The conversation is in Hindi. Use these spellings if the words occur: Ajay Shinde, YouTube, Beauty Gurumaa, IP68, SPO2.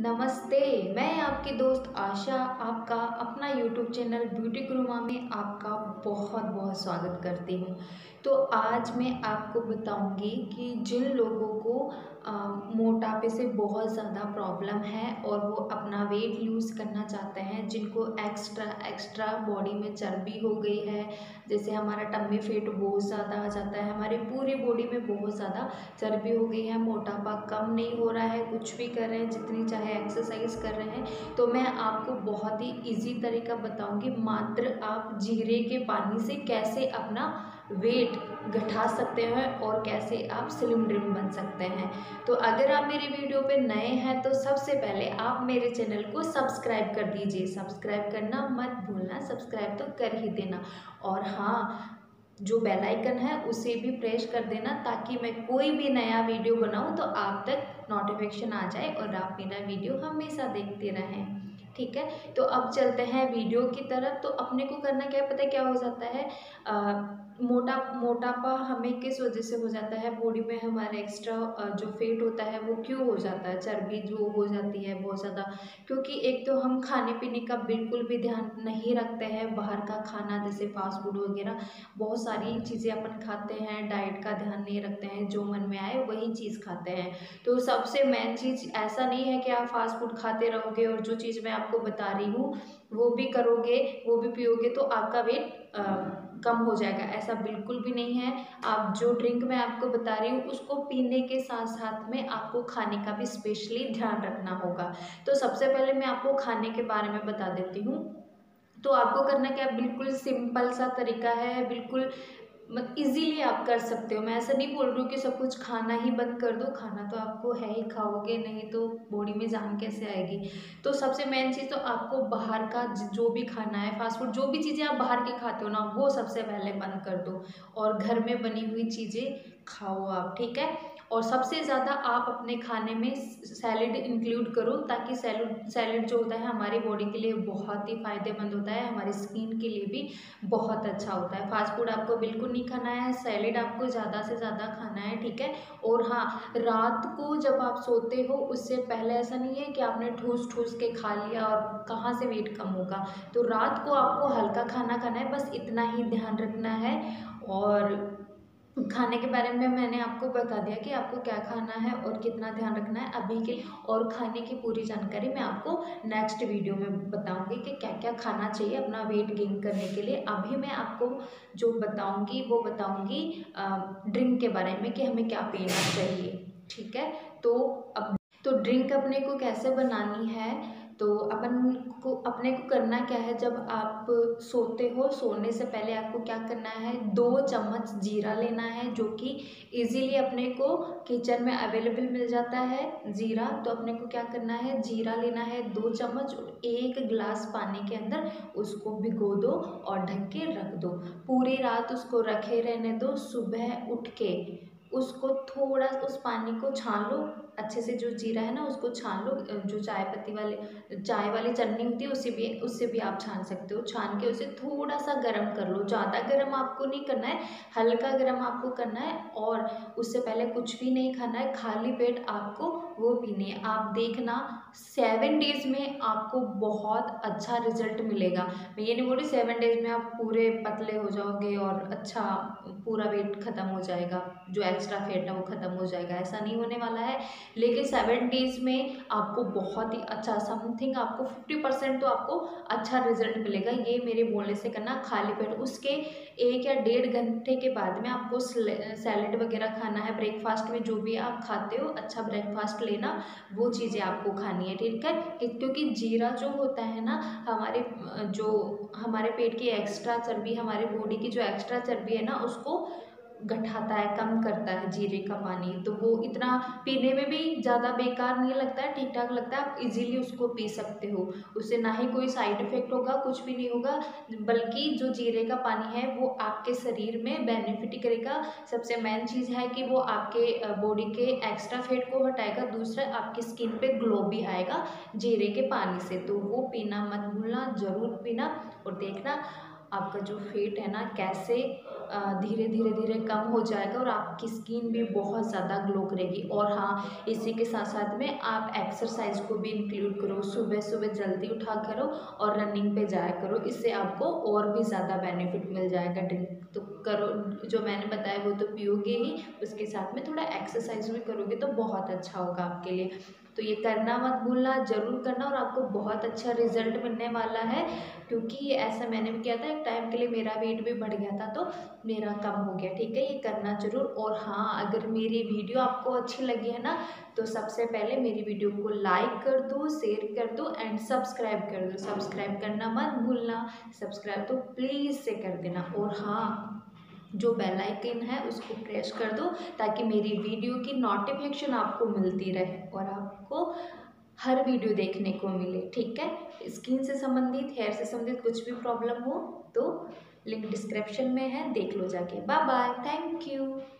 नमस्ते, मैं आपकी दोस्त आशा आपका अपना YouTube चैनल ब्यूटी गुरुमा में आपका बहुत बहुत स्वागत करती हूँ। तो आज मैं आपको बताऊँगी कि जिन लोगों को मोटापे से बहुत ज़्यादा प्रॉब्लम है और वो अपना वेट लूज़ करना चाहते हैं, जिनको एक्स्ट्रा बॉडी में चर्बी हो गई है, जैसे हमारा टम्मी फेट बहुत ज़्यादा आ जाता है, हमारे पूरी बॉडी में बहुत ज़्यादा चर्बी हो गई है, मोटापा कम नहीं हो रहा है, कुछ भी कर रहे हैं, जितनी चाहे एक्सरसाइज कर रहे हैं, तो मैं आपको बहुत ही इजी तरीका बताऊँगी। मात्र आप जीरे के पानी से कैसे अपना वेट घटा सकते हैं और कैसे आप स्लिम ड्रिम बन सकते हैं। तो अगर आप मेरी वीडियो पे नए हैं तो सबसे पहले आप मेरे चैनल को सब्सक्राइब कर दीजिए। सब्सक्राइब करना मत भूलना, सब्सक्राइब तो कर ही देना, और हाँ जो बेल आइकन है उसे भी प्रेस कर देना ताकि मैं कोई भी नया वीडियो बनाऊँ तो आप तक नोटिफिकेशन आ जाए और आप मेरा वीडियो हमेशा देखते रहें। ठीक है, तो अब चलते हैं वीडियो की तरफ। तो अपने को करना क्या है, पता है क्या हो जाता है, मोटापा हमें किस वजह से हो जाता है, बॉडी में हमारे एक्स्ट्रा जो फेट होता है वो क्यों हो जाता है, चर्बी जो हो जाती है बहुत ज़्यादा, क्योंकि एक तो हम खाने पीने का बिल्कुल भी ध्यान नहीं रखते हैं। बाहर का खाना जैसे फास्ट फूड वगैरह बहुत सारी चीज़ें अपन खाते हैं, डाइट का ध्यान नहीं रखते हैं, जो मन में आए वही चीज़ खाते हैं। तो सबसे मेन चीज़, ऐसा नहीं है कि आप फास्ट फूड खाते रहोगे और जो चीज़ मैं आपको बता रही हूँ वो भी करोगे, वो भी पियोगे तो आपका वेट कम हो जाएगा, ऐसा बिल्कुल भी नहीं है। आप जो ड्रिंक मैं आपको बता रही हूँ उसको पीने के साथ साथ में आपको खाने का भी स्पेशली ध्यान रखना होगा। तो सबसे पहले मैं आपको खाने के बारे में बता देती हूँ। तो आपको करना क्या, बिल्कुल सिंपल सा तरीका है, बिल्कुल इजीली आप कर सकते हो। मैं ऐसा नहीं बोल रही हूँ कि सब कुछ खाना ही बंद कर दो, खाना तो आपको है ही, खाओगे नहीं तो बॉडी में जान कैसे आएगी। तो सबसे मेन चीज़ तो आपको बाहर का जो भी खाना है, फास्ट फूड जो भी चीज़ें आप बाहर के खाते हो ना, वो सबसे पहले बंद कर दो और घर में बनी हुई चीज़ें खाओ आप। ठीक है, और सबसे ज़्यादा आप अपने खाने में सैलेड इंक्लूड करो, ताकि सैलेड जो होता है हमारी बॉडी के लिए बहुत ही फ़ायदेमंद होता है, हमारी स्किन के लिए भी बहुत अच्छा होता है। फास्ट फूड आपको बिल्कुल नहीं खाना है, सैलेड आपको ज़्यादा से ज़्यादा खाना है। ठीक है, और हाँ, रात को जब आप सोते हो उससे पहले, ऐसा नहीं है कि आपने ठूस के खा लिया और कहाँ से वेट कम होगा। तो रात को आपको हल्का खाना खाना है, बस इतना ही ध्यान रखना है। और खाने के बारे में मैंने आपको बता दिया कि आपको क्या खाना है और कितना ध्यान रखना है अभी के, और खाने की पूरी जानकारी मैं आपको नेक्स्ट वीडियो में बताऊंगी कि क्या क्या खाना चाहिए अपना वेट गेन करने के लिए। अभी मैं आपको जो बताऊंगी वो बताऊंगी ड्रिंक के बारे में कि हमें क्या पीना चाहिए। ठीक है, तो ड्रिंक अपने को कैसे बनानी है, तो अपने को करना क्या है, जब आप सोते हो, सोने से पहले आपको क्या करना है, 2 चम्मच जीरा लेना है, जो कि इजीली अपने को किचन में अवेलेबल मिल जाता है जीरा। तो अपने को क्या करना है, जीरा लेना है 2 चम्मच और 1 गिलास पानी के अंदर उसको भिगो दो और ढक के रख दो। पूरी रात उसको रखे रहने दो, सुबह उठ के उसको थोड़ा, उस पानी को छान लो अच्छे से, जो जीरा है ना उसको छान लो, जो चाय पत्ती वाले, चाय वाली चटनी होती है उससे भी आप छान सकते हो। छान के उसे थोड़ा सा गर्म कर लो, ज़्यादा गर्म आपको नहीं करना है, हल्का गर्म आपको करना है। और उससे पहले कुछ भी नहीं खाना है, खाली पेट आपको वो पीने। आप देखना 7 डेज़ में आपको बहुत अच्छा रिजल्ट मिलेगा। मैं ये नहीं बोल रही 7 डेज़ में आप पूरे पतले हो जाओगे और अच्छा पूरा वेट ख़त्म हो जाएगा, जो एक्स्ट्रा फेट है वो ख़त्म हो जाएगा, ऐसा नहीं होने वाला है। लेकिन 7 डेज़ में आपको बहुत ही अच्छा, समथिंग आपको 50% तो आपको अच्छा रिजल्ट मिलेगा। ये मेरे बोलने से करना, खाली पेट। उसके 1 या 1.5 घंटे के बाद में आपको सैलेड वगैरह खाना है, ब्रेकफास्ट में जो भी आप खाते हो अच्छा ब्रेकफास्ट लेना, वो चीज़ें आपको खानी है। ठीक है, क्योंकि जीरा जो होता है ना, हमारे पेट की एक्स्ट्रा चर्बी, हमारे बॉडी की जो एक्स्ट्रा चर्बी है ना, उसको घटाता है, कम करता है जीरे का पानी। तो वो इतना पीने में भी ज़्यादा बेकार नहीं लगता है, ठीक ठाक लगता है, आप इजीली उसको पी सकते हो। उससे ना ही कोई साइड इफ़ेक्ट होगा, कुछ भी नहीं होगा, बल्कि जो जीरे का पानी है वो आपके शरीर में बेनिफिट करेगा। सबसे मेन चीज़ है कि वो आपके बॉडी के एक्स्ट्रा फेट को हटाएगा, दूसरा आपकी स्किन पर ग्लो भी आएगा जीरे के पानी से। तो वो पीना मत भूलना, ज़रूर पीना। और देखना आपका जो फेट है ना कैसे धीरे धीरे धीरे कम हो जाएगा और आपकी स्किन भी बहुत ज़्यादा ग्लो करेगी। और हाँ, इसी के साथ साथ में आप एक्सरसाइज को भी इंक्लूड करो, सुबह सुबह जल्दी उठा करो और रनिंग पे जाया करो, इससे आपको और भी ज़्यादा बेनिफिट मिल जाएगा। ड्रिंक तो करो, जो मैंने बताया वो तो पियोगे ही, उसके साथ में थोड़ा एक्सरसाइज भी करोगे तो बहुत अच्छा होगा आपके लिए। तो ये करना मत भूलना, ज़रूर करना, और आपको बहुत अच्छा रिजल्ट मिलने वाला है। क्योंकि ऐसा मैंने भी किया था, एक टाइम के लिए मेरा वेट भी बढ़ गया था तो मेरा कम हो गया। ठीक है, ये करना ज़रूर। और हाँ, अगर मेरी वीडियो आपको अच्छी लगी है ना तो सबसे पहले मेरी वीडियो को लाइक कर दो, शेयर कर दो एंड सब्सक्राइब कर दो। सब्सक्राइब करना मत भूलना, सब्सक्राइब तो प्लीज़ से कर देना। और हाँ, जो बेल आइकन है उसको प्रेस कर दो ताकि मेरी वीडियो की नोटिफिकेशन आपको मिलती रहे और आपको हर वीडियो देखने को मिले। ठीक है, स्किन से संबंधित, हेयर से संबंधित कुछ भी प्रॉब्लम हो तो लिंक डिस्क्रिप्शन में है, देख लो जाके। Bye bye, thank you.